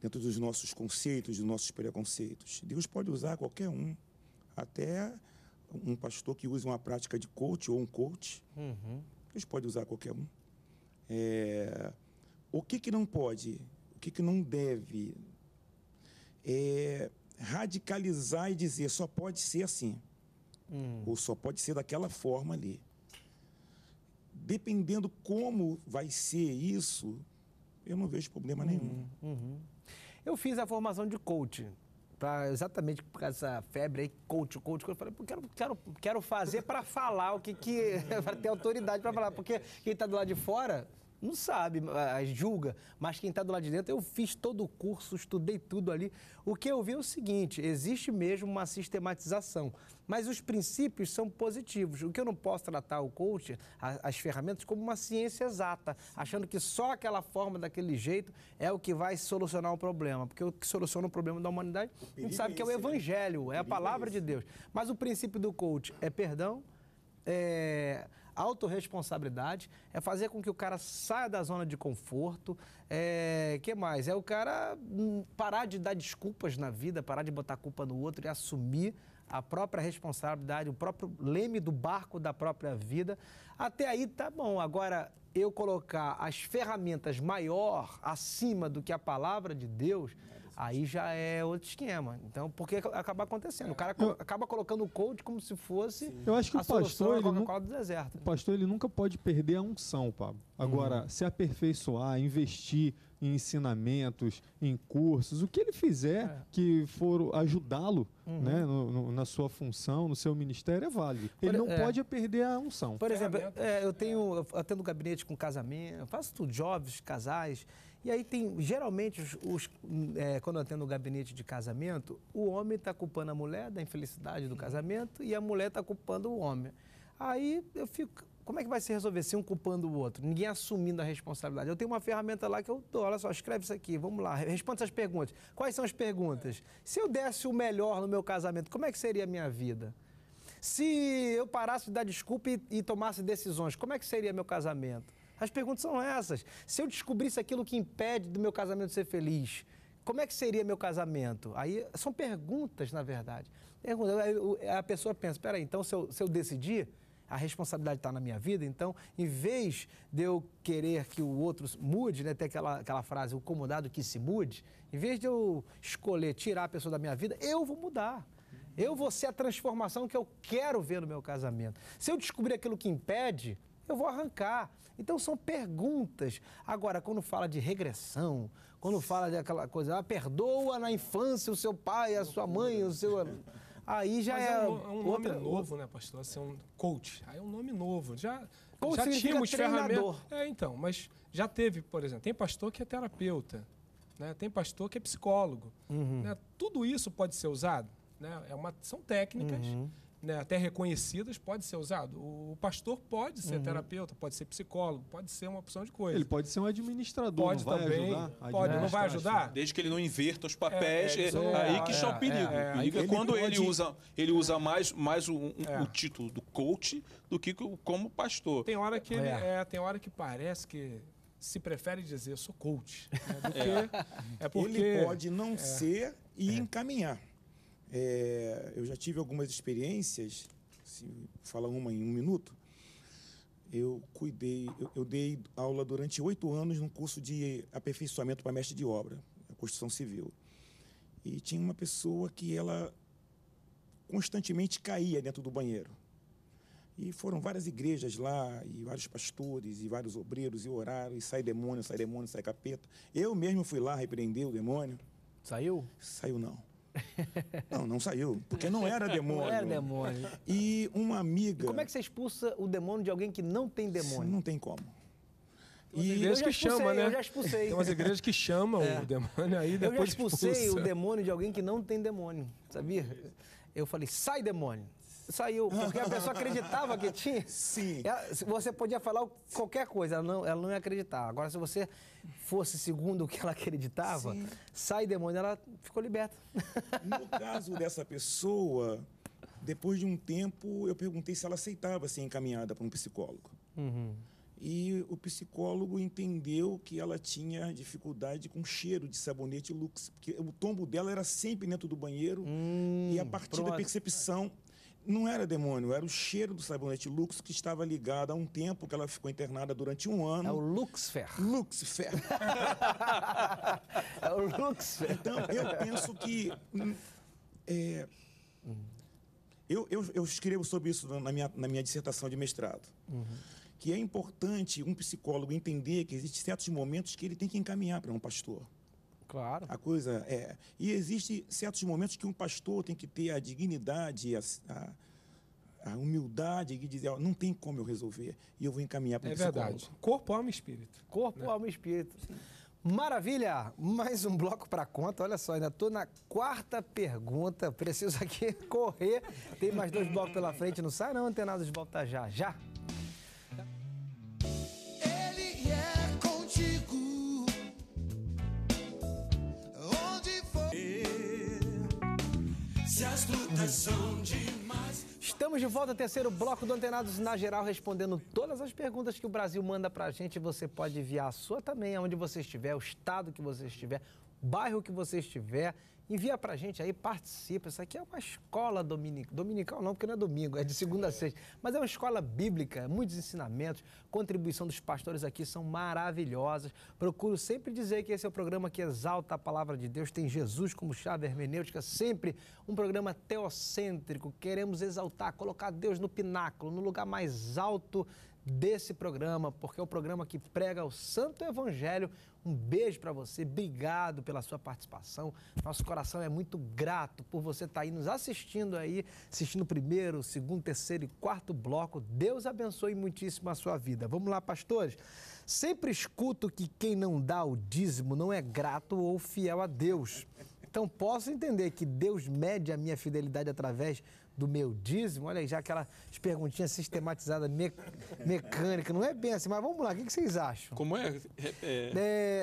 dentro dos nossos conceitos, dos nossos preconceitos. Deus pode usar qualquer um, até um pastor que usa uma prática de coach ou um coach. Deus pode usar qualquer um. O que não pode, o que não deve é radicalizar e dizer só pode ser assim, ou só pode ser daquela forma ali. Dependendo como vai ser isso, eu não vejo problema nenhum. Eu fiz a formação de coach, exatamente por causa dessa febre aí, coach. Eu falei, quero fazer para falar o que para ter autoridade para falar, porque quem está do lado de fora não sabe, julga, mas quem está do lado de dentro, eu fiz todo o curso, estudei tudo ali. O que eu vi é o seguinte, existe mesmo uma sistematização, mas os princípios são positivos. O que eu não posso tratar o coach, as ferramentas, como uma ciência exata, achando que só aquela forma, daquele jeito, é o que vai solucionar o problema, porque o que soluciona o problema da humanidade, a gente sabe que é o evangelho, é a palavra de Deus. Mas o princípio do coach é perdão, autorresponsabilidade, é fazer com que o cara saia da zona de conforto, que mais? É o cara parar de dar desculpas na vida, parar de botar culpa no outro e assumir a própria responsabilidade, o próprio leme do barco da própria vida. Até aí tá bom, agora eu colocar as ferramentas maior acima do que a palavra de Deus, aí já é outro esquema. Então, porque acaba acontecendo. O cara acaba colocando o coach como se fosse a solução da Coca-Cola do deserto. O pastor, ele nunca pode perder a unção, Pablo. Agora, se aperfeiçoar, investir em ensinamentos, em cursos, o que ele fizer que for ajudá-lo né, na sua função, no seu ministério, é válido. Ele não pode perder a unção. Por exemplo, eu atendo gabinete com casamento, eu faço tudo, jovens, casais. E aí tem, geralmente, quando eu atendo o gabinete de casamento, o homem está culpando a mulher da infelicidade do casamento e a mulher está culpando o homem. Aí eu fico, como é que vai se resolver se um culpando o outro? Ninguém assumindo a responsabilidade. Eu tenho uma ferramenta lá que eu dou, olha só, escreve isso aqui, vamos lá, responde essas perguntas. Quais são as perguntas? Se eu desse o melhor no meu casamento, como é que seria a minha vida? Se eu parasse de dar desculpa e tomasse decisões, como é que seria meu casamento? As perguntas são essas. Se eu descobrisse aquilo que impede do meu casamento ser feliz, como é que seria meu casamento? Aí são perguntas, na verdade. A pessoa pensa, peraí, então se eu decidir, a responsabilidade está na minha vida, então, em vez de eu querer que o outro mude, né, tem aquela frase, o incomodado que se mude, em vez de eu escolher tirar a pessoa da minha vida, eu vou mudar. Eu vou ser a transformação que eu quero ver no meu casamento. Se eu descobrir aquilo que impede, eu vou arrancar. Então, são perguntas. Agora, quando fala de regressão, quando fala daquela coisa, perdoa na infância o seu pai, a sua mãe, o seu... Aí já é um nome novo, né, pastor? Assim, um coach. Aí é um nome novo. Já tínhamos ferramentas. É, então, mas já teve, por exemplo, tem pastor que é terapeuta, né? Tem pastor que é psicólogo. Uhum. Né? Tudo isso pode ser usado, né? São técnicas, uhum, né, até reconhecidas, pode ser usado. O pastor pode ser, uhum, terapeuta, pode ser psicólogo, pode ser uma opção de coisa. Ele pode ser um administrador, pode também. Pode, não vai ajudar? Desde que ele não inverta os papéis, aí que está o perigo. O perigo é quando ele usa mais o título do coach do que como pastor. Tem hora que tem hora que parece que se prefere dizer eu sou coach, né, do porque ele pode não ser e encaminhar. É, eu já tive algumas experiências, se falar uma em um minuto, eu dei aula durante 8 anos num curso de aperfeiçoamento para mestre de obra, a construção civil. E tinha uma pessoa que ela constantemente caía dentro do banheiro. E foram várias igrejas lá, e vários pastores, e vários obreiros, e oraram, e sai demônio, sai capeta. Eu mesmo fui lá repreender o demônio. Saiu? Saiu não. Não, não saiu, porque não era demônio. Não era demônio. E uma amiga... Como é que você expulsa o demônio de alguém que não tem demônio? Não tem como. E igrejas que chamam, né? Eu já expulsei. Tem umas igrejas que chamam o demônio, aí depois eu já expulsei o demônio de alguém que não tem demônio, sabia? Eu falei, sai demônio. Saiu, porque a pessoa acreditava que tinha. Sim. Você podia falar qualquer coisa, ela não ia acreditar. Agora, se você fosse segundo o que ela acreditava, sim, sai demônio, ela ficou liberta. No caso dessa pessoa, depois de um tempo, eu perguntei se ela aceitava ser encaminhada para um psicólogo. Uhum. E o psicólogo entendeu que ela tinha dificuldade com cheiro de sabonete Lux, porque o tombo dela era sempre dentro do banheiro, e a partir da percepção... Não era demônio, era o cheiro do sabonete Lux que estava ligado a um tempo que ela ficou internada durante 1 ano. É o Luxfer. Luxfer. É o Luxfer. Então, eu penso que... Eu escrevo sobre isso na minha dissertação de mestrado. Uhum. Que é importante um psicólogo entender que existem certos momentos que ele tem que encaminhar para um pastor. Claro. A coisa é... E existem certos momentos que um pastor tem que ter a dignidade, a humildade de dizer, ó, não tem como eu resolver, e eu vou encaminhar para um psicólogo. É verdade. Corpo, alma e espírito. Corpo, alma e espírito. Sim. Maravilha! Mais um bloco para conta. Olha só, ainda estou na 4ª pergunta. Preciso aqui correr. Tem mais 2 blocos pela frente. Não sai não, Antenados de volta já, já. Ele é contigo. Se as lutas são demais... Estamos de volta ao 3º bloco do Antenados na Geral, respondendo todas as perguntas que o Brasil manda pra gente. Você pode enviar a sua também, aonde você estiver, o estado que você estiver, o bairro que você estiver. Envia pra gente aí, participa. Isso aqui é uma escola dominical não, porque não é domingo, é de segunda a sexta. Mas é uma escola bíblica, muitos ensinamentos, contribuição dos pastores aqui são maravilhosas. Procuro sempre dizer que esse é o programa que exalta a palavra de Deus, tem Jesus como chave hermenêutica, sempre um programa teocêntrico. Queremos exaltar, colocar Deus no pináculo, no lugar mais alto desse programa, porque é o programa que prega o Santo Evangelho. Um beijo para você, obrigado pela sua participação. Nosso coração é muito grato por você estar aí nos assistindo aí, assistindo o 1º, 2º, 3º e 4º bloco. Deus abençoe muitíssimo a sua vida. Vamos lá, pastores. Sempre escuto que quem não dá o dízimo não é grato ou fiel a Deus. Então, posso entender que Deus mede a minha fidelidade através do meu dízimo? Olha aí, já aquelas perguntinhas sistematizadas, mecânica, não é bem assim, mas vamos lá, o que vocês acham? Como é?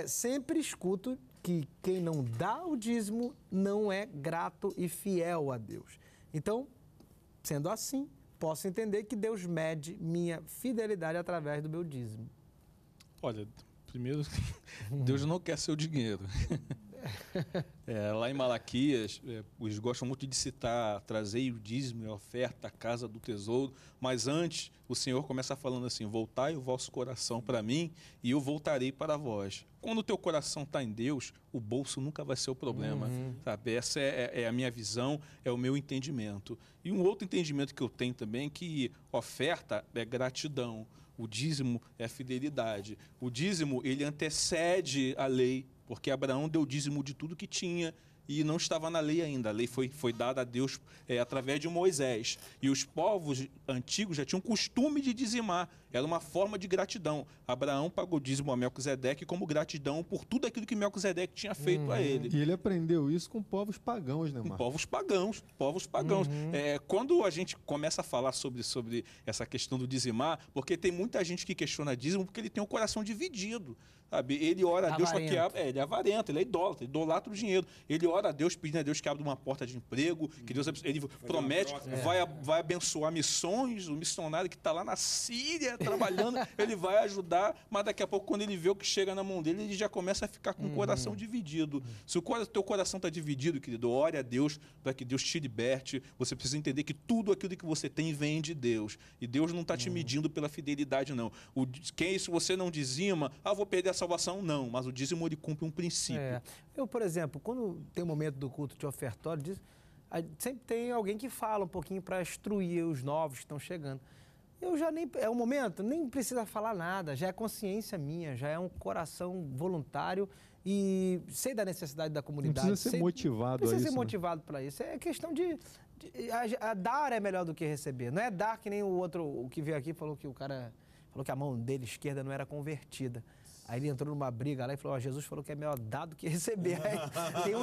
Sempre escuto que quem não dá o dízimo não é grato e fiel a Deus. Então, sendo assim, posso entender que Deus mede minha fidelidade através do meu dízimo. Olha, primeiro, Deus não quer seu dinheiro. Lá em Malaquias, eles gostam muito de citar, trazei o dízimo e a oferta, a casa do tesouro, mas antes o Senhor começa falando assim, voltai o vosso coração para mim e eu voltarei para vós. Quando o teu coração está em Deus, o bolso nunca vai ser o problema, sabe? Essa é a minha visão, é o meu entendimento. E um outro entendimento que eu tenho também é que oferta é gratidão, o dízimo é fidelidade, o dízimo ele antecede a lei. Porque Abraão deu dízimo de tudo que tinha e não estava na lei ainda. A lei foi dada a Deus através de Moisés. E os povos antigos já tinham costume de dizimar. Era uma forma de gratidão. Abraão pagou dízimo a Melquisedeque como gratidão por tudo aquilo que Melquisedeque tinha feito a ele. E ele aprendeu isso com povos pagãos, né, Marcos? Povos pagãos. Quando a gente começa a falar sobre essa questão do dizimar, porque tem muita gente que questiona dízimo porque ele tem o coração dividido. Sabe? Ele ora a Deus para que abra. Ele é avarento, ele é idólatra, idolatra o dinheiro. Ele ora a Deus pedindo a Deus que abra uma porta de emprego, que Deus ele promete, vai abençoar missões, o missionário que está lá na Síria trabalhando, ele vai ajudar, mas daqui a pouco, quando ele vê o que chega na mão dele, ele já começa a ficar com o coração dividido. Se o teu coração está dividido, querido, ore a Deus para que Deus te liberte. Você precisa entender que tudo aquilo que você tem vem de Deus. E Deus não está te medindo pela fidelidade, não. Se você não dizima, vou perder essa salvação, não, mas o dízimo ele cumpre um princípio. Eu, por exemplo, quando tem um momento do culto de ofertório, sempre tem alguém que fala um pouquinho para instruir os novos que estão chegando. Eu já nem, é um momento, nem precisa falar nada, já é consciência minha, já é um coração voluntário e sei da necessidade da comunidade. Não precisa ser motivado para isso. Precisa ser motivado para isso. É questão de... dar é melhor do que receber. Não é dar que nem o outro, o que veio aqui falou que o cara falou que a mão dele esquerda não era convertida. Aí ele entrou numa briga lá e falou, Jesus falou que é melhor dar do que receber. Aí,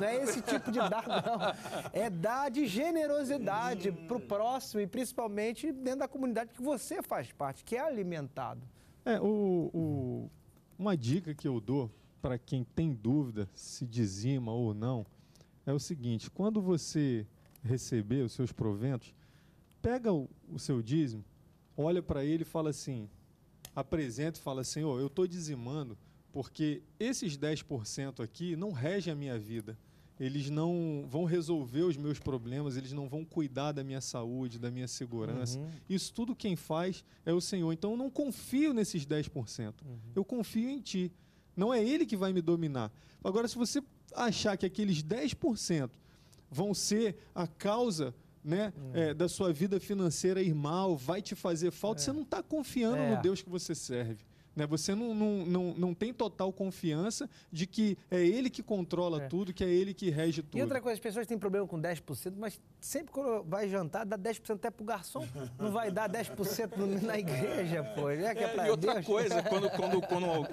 não é esse tipo de dar, não. É dar de generosidade para o próximo e principalmente dentro da comunidade que você faz parte, que é alimentado. Uma dica que eu dou para quem tem dúvida se dizima ou não é o seguinte, quando você receber os seus proventos, pega o seu dízimo, olha para ele e fala assim... apresenta e fala assim, eu estou dizimando porque esses 10% aqui não regem a minha vida, eles não vão resolver os meus problemas, eles não vão cuidar da minha saúde, da minha segurança. Isso tudo quem faz é o Senhor. Então, eu não confio nesses 10%. Eu confio em ti. Não é ele que vai me dominar. Agora, se você achar que aqueles 10% vão ser a causa... da sua vida financeira ir mal, vai te fazer falta, você não está confiando no Deus que você serve. Você não tem total confiança de que é ele que controla tudo, que é ele que rege tudo. E outra coisa, as pessoas têm problema com 10%, mas sempre quando vai jantar, dá 10% até para o garçom, não vai dar 10% na igreja, pô. E outra coisa, quando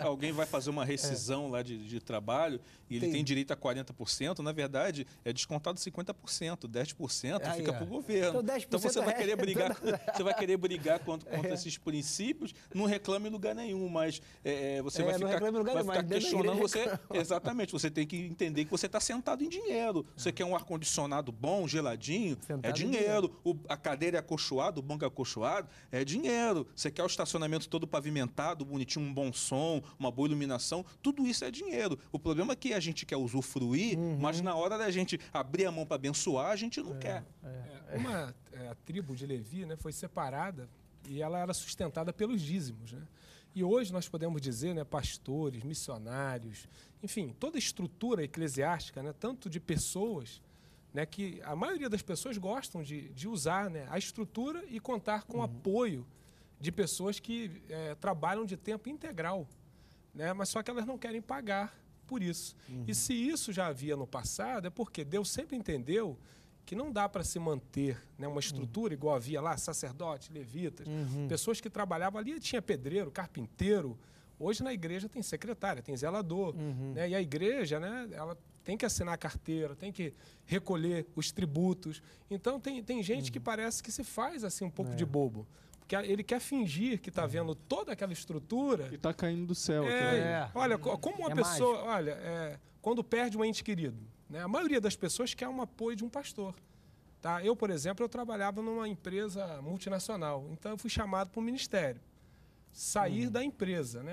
alguém vai fazer uma rescisão lá de trabalho e ele tem direito a 40%, na verdade, é descontado 50%, 10% fica para o governo. Então você vai querer brigar, contra esses princípios, não reclame em lugar nenhum. Mas você vai ficar questionando você. Exatamente, você tem que entender que você está sentado em dinheiro. Você quer um ar-condicionado bom, geladinho, é dinheiro. A cadeira é acolchoada, o banco é acolchoado, é dinheiro. Você quer o estacionamento todo pavimentado, bonitinho, um bom som, uma boa iluminação, tudo isso é dinheiro. O problema é que a gente quer usufruir, mas na hora da gente abrir a mão para abençoar, a gente não quer. A tribo de Levi foi separada e ela era sustentada pelos dízimos, E hoje nós podemos dizer, pastores, missionários, enfim, toda a estrutura eclesiástica, tanto de pessoas, que a maioria das pessoas gostam de usar a estrutura e contar com o apoio de pessoas que trabalham de tempo integral, mas só que elas não querem pagar por isso. E se isso já havia no passado, é porque Deus sempre entendeu que não dá para se manter uma estrutura igual havia lá, sacerdotes, levitas, pessoas que trabalhavam ali, tinha pedreiro, carpinteiro. Hoje na igreja tem secretária, tem zelador, E a igreja, ela tem que assinar a carteira, tem que recolher os tributos. Então tem gente que parece que se faz assim um pouco de bobo. Que ele quer fingir que está vendo toda aquela estrutura... E está caindo do céu. Olha, como uma pessoa... Mágico. Olha, quando perde um ente querido, a maioria das pessoas quer um apoio de um pastor. Tá? Eu, por exemplo, eu trabalhava numa empresa multinacional, então eu fui chamado para o ministério. Sair da empresa,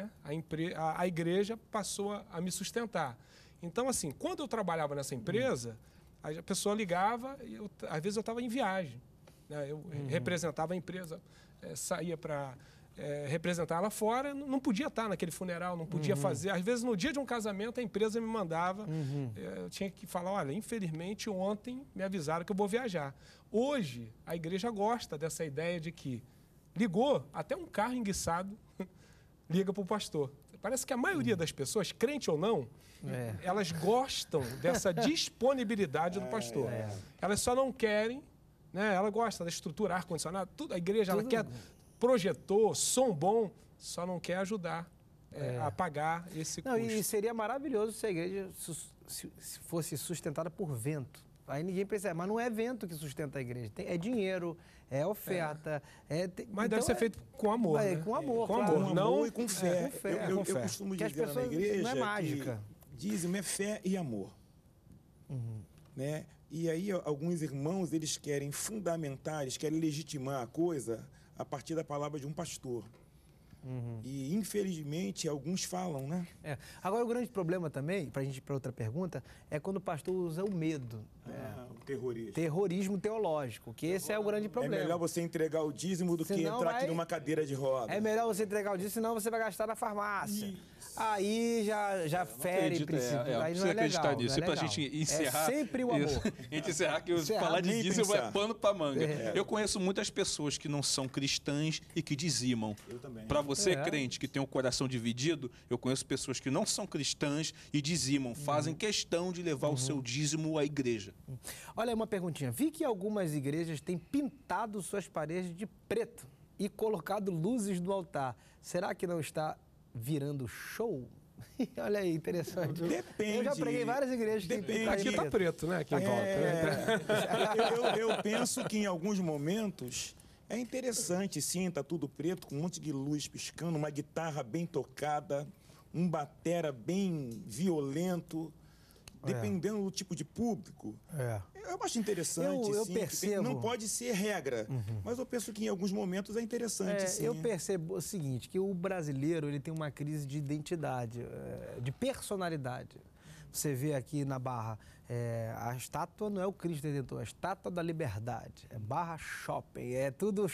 a igreja passou a me sustentar. Então, assim, quando eu trabalhava nessa empresa, a pessoa ligava, e às vezes eu estava em viagem. Eu representava a empresa... saía para representar lá fora, não podia estar naquele funeral, não podia fazer. Às vezes, no dia de um casamento, a empresa me mandava, eu tinha que falar, olha, infelizmente, ontem me avisaram que eu vou viajar. Hoje, a igreja gosta dessa ideia de que ligou, até um carro enguiçado liga para o pastor. Parece que a maioria das pessoas, crente ou não, elas gostam dessa disponibilidade do pastor. Elas só não querem, né? Ela gosta da estrutura, ar-condicionado, tudo, a igreja, tudo. Ela quer projetor, som bom, só não quer ajudar a pagar esse custo. E seria maravilhoso se a igreja fosse sustentada por vento. Aí ninguém percebe, mas não é vento que sustenta a igreja. É dinheiro, é oferta. Mas então deve ser feito com amor. Né? Com amor, com amor. Com amor e com fé. Eu costumo dizer que as pessoas, na igreja, não é mágica. Dízimo é fé e amor. Uhum. Né? E aí alguns irmãos, eles querem fundamentar, eles querem legitimar a coisa a partir da palavra de um pastor. Uhum. E, infelizmente, alguns falam, né? Agora, o grande problema também, para a gente ir para outra pergunta, é quando o pastor usa o medo. O terrorismo. Terrorismo teológico, que esse é o grande problema. É melhor você entregar o dízimo do que entrar aqui numa cadeira de rodas. É melhor você entregar o dízimo, senão você vai gastar na farmácia. Isso. Aí já fere princípio. Não precisa acreditar nisso. Para a gente encerrar... É sempre o amor. A gente encerrar que falar de dízimo é pano para manga. Eu conheço muitas pessoas que não são cristãs e que dizimam. Eu também. Para você, crente, que tem o coração dividido, eu conheço pessoas que não são cristãs e dizimam. Fazem questão de levar o seu dízimo à igreja. Olha, uma perguntinha. Vi que algumas igrejas têm pintado suas paredes de preto e colocado luzes no altar. Será que não está virando show? Olha aí, interessante. Depende. Eu já preguei várias igrejas. Depende. Aqui está preto, né? Aqui eu penso que em alguns momentos... É interessante, sim, tá tudo preto, com um monte de luz piscando, uma guitarra bem tocada, um batera bem violento, dependendo do tipo de público. Eu acho interessante, eu sim. Percebo... Não pode ser regra, mas eu penso que em alguns momentos é interessante, sim. Eu percebo o seguinte, que o brasileiro ele tem uma crise de identidade, de personalidade. Você vê aqui na Barra, a estátua não é o Cristo Redentor, é a estátua da liberdade, é Barra Shopping, é tudo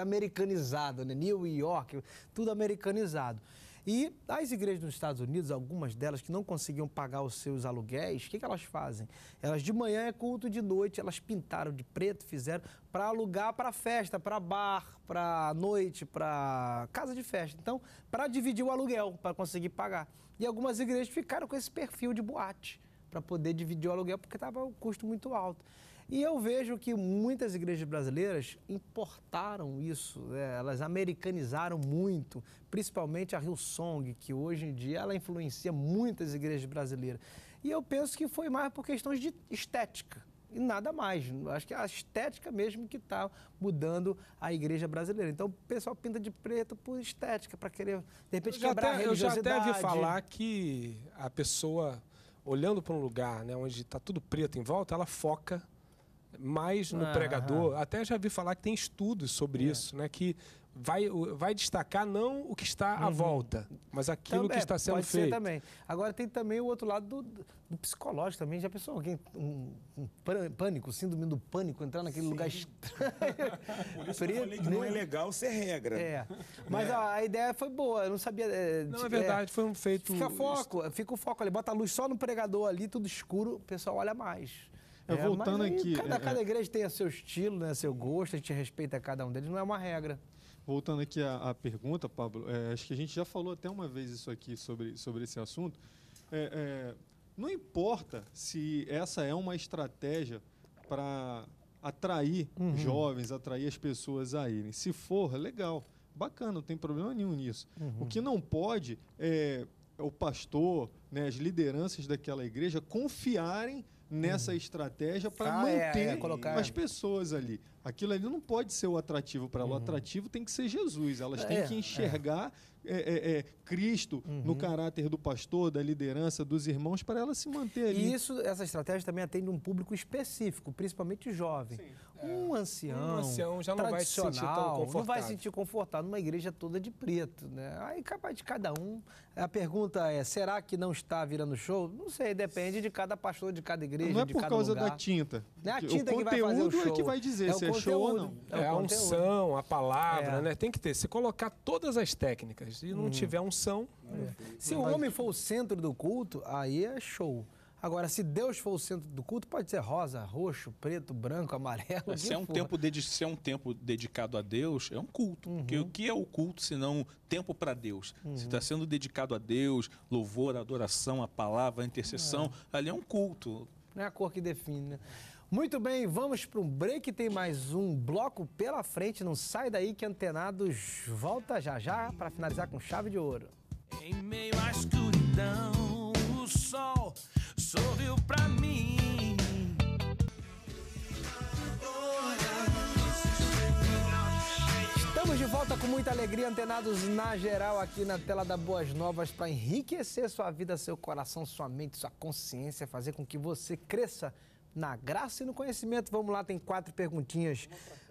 americanizado, né? New York, tudo americanizado. E as igrejas nos Estados Unidos, algumas delas que não conseguiam pagar os seus aluguéis, o que elas fazem? Elas de manhã é culto, de noite elas pintaram de preto, fizeram para alugar para festa, para bar, para noite, para casa de festa. Então, para dividir o aluguel, para conseguir pagar. E algumas igrejas ficaram com esse perfil de boate, para poder dividir o aluguel, porque estava um custo muito alto. E eu vejo que muitas igrejas brasileiras importaram isso, elas americanizaram muito, principalmente a Hillsong, que hoje em dia ela influencia muitas igrejas brasileiras. E eu penso que foi mais por questões de estética e nada mais. Acho que é a estética mesmo que está mudando a igreja brasileira. Então o pessoal pinta de preto por estética, para querer, de repente, quebrar a religiosidade. Eu já até vi falar que a pessoa, olhando para um lugar, né, onde está tudo preto em volta, ela foca... mais no pregador. Até já vi falar que tem estudos sobre isso, né? Que vai destacar não o que está à volta, mas aquilo que está sendo feito. Também. Agora tem também o outro lado do psicológico também. Já pensou alguém, um pânico, síndrome do pânico, entrar naquele lugar estranho? Por isso eu falei que não é legal ser regra. Mas a ideia foi boa, eu não sabia... não, é verdade, foi um feito... Fica o foco ali, bota a luz só no pregador ali, tudo escuro, o pessoal olha mais. Voltando aqui... Cada igreja tem seu estilo, né, seu gosto, a gente respeita cada um deles, não é uma regra. Voltando aqui à pergunta, Pablo, acho que a gente já falou até uma vez isso aqui sobre esse assunto. Não importa se essa é uma estratégia para atrair jovens, atrair as pessoas a irem. Se for, legal, bacana, não tem problema nenhum nisso. O que não pode é o pastor, né, as lideranças daquela igreja confiarem nessa estratégia para manter as pessoas ali. Aquilo ali não pode ser o atrativo para ela. O atrativo tem que ser Jesus. Elas têm que enxergar Cristo no caráter do pastor, da liderança, dos irmãos, para ela se manter ali. E essa estratégia também atende um público específico, principalmente jovem. Sim. Um ancião já não vai se sentir tão confortável. Não vai se sentir confortável numa igreja toda de preto, né? Aí capaz de cada um. A pergunta é, será que não está virando show? Não sei, depende de cada pastor, de cada igreja. Não é por causa da tinta. Não é a tinta que vai fazer o show. O conteúdo é que vai dizer se é show ou não. É a unção, a palavra, né? Tem que ter. Se colocar todas as técnicas e não tiver unção... Se o homem for o centro do culto, aí é show. Agora, se Deus for o centro do culto, pode ser rosa, roxo, preto, branco, amarelo. É, se, é um tempo se é um tempo dedicado a Deus, é um culto. Uhum. Porque o que é o culto se não tempo para Deus? Uhum. Se está sendo dedicado a Deus, louvor, adoração, a palavra, a intercessão, ali é um culto. Não é a cor que define, né? Muito bem, vamos para um break, tem mais um bloco pela frente, não sai daí que Antenados volta já já para finalizar com chave de ouro. Em meio à escuridão, o sol sorriu para mim. Estamos de volta com muita alegria, Antenados na Geral, aqui na tela da Boas Novas, para enriquecer sua vida, seu coração, sua mente, sua consciência, fazer com que você cresça na graça e no conhecimento. Vamos lá, tem 4 perguntinhas.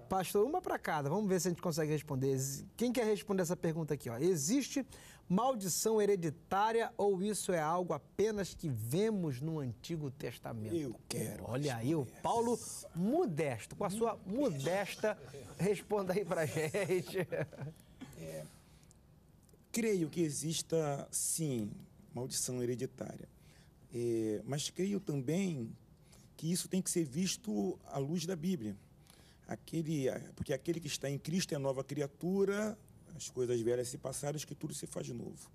Pastor, uma para cada. Vamos ver se a gente consegue responder. Quem quer responder essa pergunta aqui? Ó? Existe maldição hereditária ou isso é algo apenas que vemos no Antigo Testamento? Eu quero. Olha aí, o Paulo Modesto, com a sua modesta, responda aí para a gente. É, creio que exista, sim, maldição hereditária. É, mas creio também que isso tem que ser visto à luz da Bíblia. Porque aquele que está em Cristo é nova criatura, as coisas velhas se passaram, que tudo se faz de novo.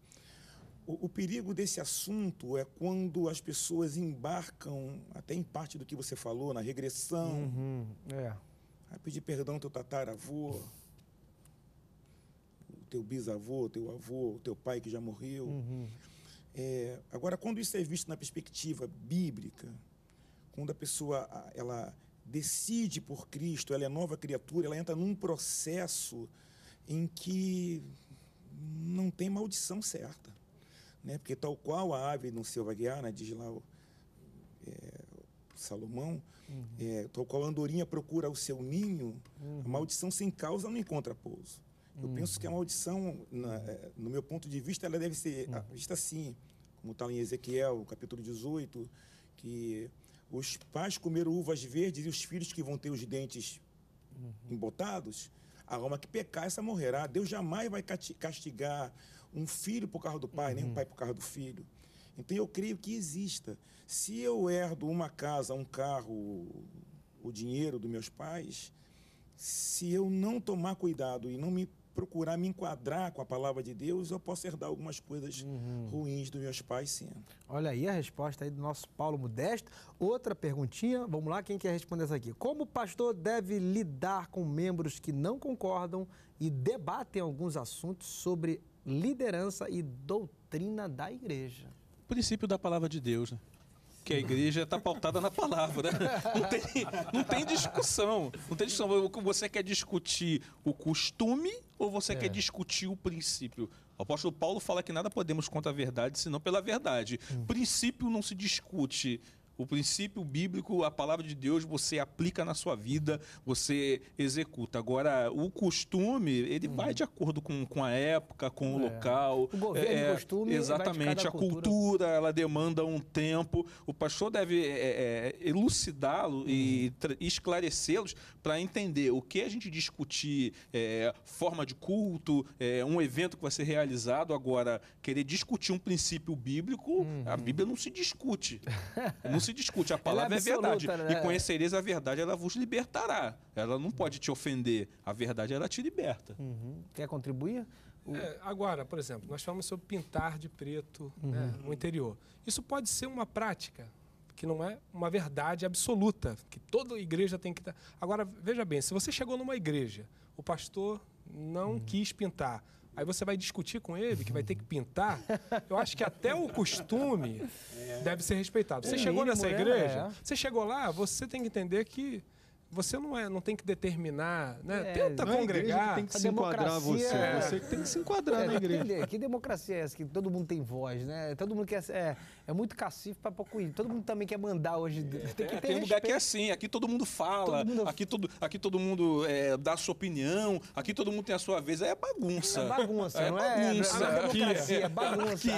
O perigo desse assunto é quando as pessoas embarcam, até em parte do que você falou, na regressão, a pedir perdão ao teu tataravô, o teu bisavô, o teu avô, o teu pai que já morreu. É, agora, quando isso é visto na perspectiva bíblica, quando a pessoa ela decide por Cristo, ela é nova criatura, ela entra num processo em que não tem maldição certa, né? Porque tal qual a ave no seu vaguear, né? Diz lá Salomão, tal qual a andorinha procura o seu ninho, a maldição sem causa não encontra pouso. Eu penso que a maldição, no meu ponto de vista, ela deve ser vista assim, como está em Ezequiel, capítulo 18, que os pais comeram uvas verdes e os filhos que vão ter os dentes embotados, a alma que pecar, essa morrerá. Deus jamais vai castigar um filho por causa do pai, nem um pai por causa do filho. Então, eu creio que exista. Se eu herdo uma casa, um carro, o dinheiro dos meus pais, se eu não tomar cuidado e não me procurar me enquadrar com a palavra de Deus, eu posso herdar algumas coisas ruins dos meus pais, sim. Olha aí a resposta aí do nosso Paulo Modesto. Outra perguntinha, vamos lá, quem quer responder essa aqui? Como o pastor deve lidar com membros que não concordam e debatem alguns assuntos sobre liderança e doutrina da igreja? O princípio da palavra de Deus, né? Que a igreja está pautada na palavra, né? Não tem discussão, não tem discussão. Você quer discutir o costume ou você quer discutir o princípio? O apóstolo Paulo fala que nada podemos contra a verdade, senão pela verdade. Princípio não se discute. O princípio bíblico, a palavra de Deus, você aplica na sua vida, você executa. Agora, o costume, ele vai de acordo com a época, com o local. O governo de costume, exatamente, vai de cada cultura, ela demanda um tempo. O pastor deve elucidá-lo e esclarecê-los para entender o que a gente discutir, forma de culto, um evento que vai ser realizado. Agora, querer discutir um princípio bíblico, a Bíblia não se discute. Não se discute, a palavra é verdade. Né? E conhecereis a verdade, ela vos libertará. Ela não pode te ofender. A verdade, ela te liberta. Quer contribuir? Agora, por exemplo, nós falamos sobre pintar de preto o interior. Isso pode ser uma prática, que não é uma verdade absoluta, que toda igreja tem que estar. Agora, veja bem, se você chegou numa igreja, o pastor não quis pintar, aí você vai discutir com ele, que vai ter que pintar. Eu acho que até o costume deve ser respeitado. Você chegou nessa igreja, você chegou lá, você tem que entender que você não tem que determinar, né? Tenta congregar. Tem que se enquadrar você. Você tem que se enquadrar na igreja. Entender. Que democracia é essa? Que todo mundo tem voz, né? Todo mundo quer. É muito cacife para pouco ir. Todo mundo também quer mandar hoje. Tem que ter lugar respeito. Que é assim. Aqui todo mundo fala. Aqui todo mundo dá a sua opinião. Aqui todo mundo tem a sua vez. É bagunça. É bagunça, não é? Bagunça. É democracia, é bagunça.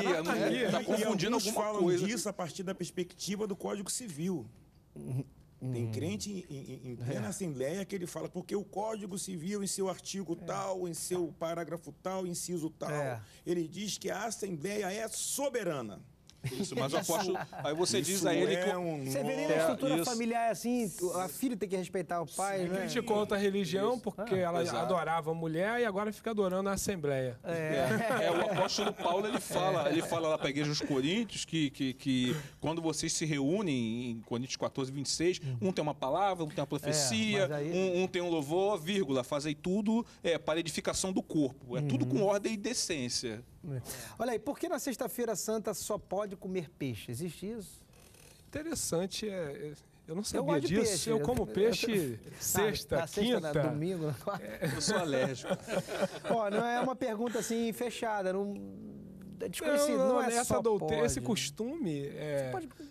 Está confundindo alguma coisa. Isso a partir da perspectiva do Código Civil. Tem crente em plena Assembleia que ele fala, porque o Código Civil, em seu artigo tal, em seu parágrafo tal, inciso tal, ele diz que a Assembleia é soberana. Isso, mas o apóstolo... Aí você isso diz a ele... Que... Você vê na estrutura familiar assim, a filha tem que respeitar o pai, né? Criticou outra religião porque ela adorava a mulher e agora fica adorando a Assembleia. O apóstolo Paulo, ele fala lá para a igreja dos Coríntios que quando vocês se reúnem, em Coríntios 14, 26, um tem uma palavra, um tem uma profecia, um tem um louvor, vírgula, fazei tudo para edificação do corpo. É tudo com ordem e decência. Olha aí, por que na sexta-feira santa só pode comer peixe? Existe isso? Interessante, eu não sabia disso. Peixe. Eu como peixe sexta, quinta, domingo, na quarta. Eu sou alérgico. Ó, não é uma pergunta assim fechada, não... Desconhecido, não é essa doutrina, esse costume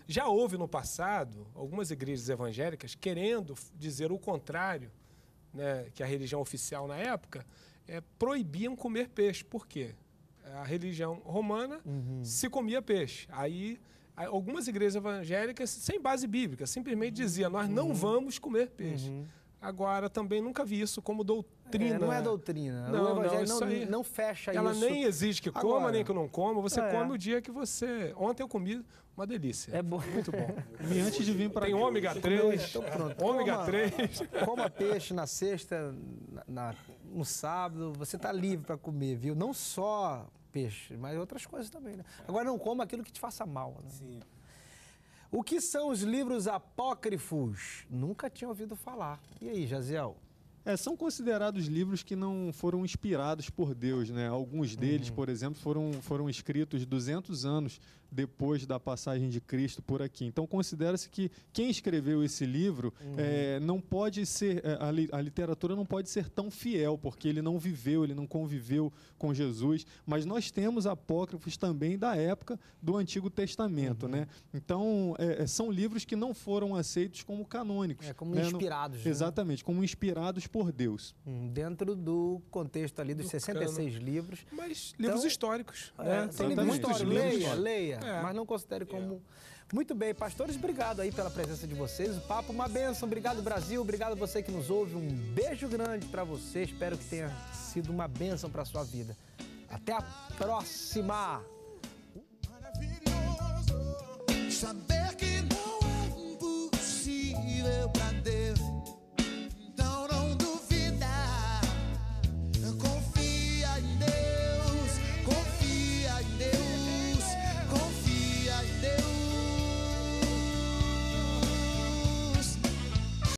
já houve no passado algumas igrejas evangélicas querendo dizer o contrário, né, que a religião oficial na época proibiam comer peixe. Por quê? A religião romana se comia peixe. Aí algumas igrejas evangélicas, sem base bíblica, simplesmente diziam, nós não vamos comer peixe. Agora, também nunca vi isso como doutrina. Não é doutrina. Não, o evangelho não fecha isso. Ela nem exige que coma, nem que não coma. Você come o dia que você... Ontem eu comi uma delícia. É bom. Muito bom. E antes de vir para tem ômega 3. Ômega 3. Coma peixe na sexta, no sábado. Você está livre para comer, viu? Não só peixe, mas outras coisas também, né? Agora, não coma aquilo que te faça mal, né? Sim. O que são os livros apócrifos? Nunca tinha ouvido falar. E aí, Jaziel? São considerados livros que não foram inspirados por Deus, né? Alguns deles, por exemplo, foram escritos 200 anos depois da passagem de Cristo por aqui. Então, considera-se que quem escreveu esse livro não pode ser... A literatura não pode ser tão fiel, porque ele não viveu, ele não conviveu com Jesus. Mas nós temos apócrifos também da época do Antigo Testamento, né? Então, são livros que não foram aceitos como canônicos. Como inspirados. Exatamente, como inspirados por Deus. Dentro do contexto ali dos 66 livros. Mas livros históricos. Tem livros históricos. Leia, mas não considere como... Muito bem, pastores, obrigado aí pela presença de vocês. O papo, uma bênção. Obrigado, Brasil. Obrigado você que nos ouve. Um beijo grande para você. Espero que tenha sido uma bênção para a sua vida. Até a próxima! Maravilhoso saber que não é impossível.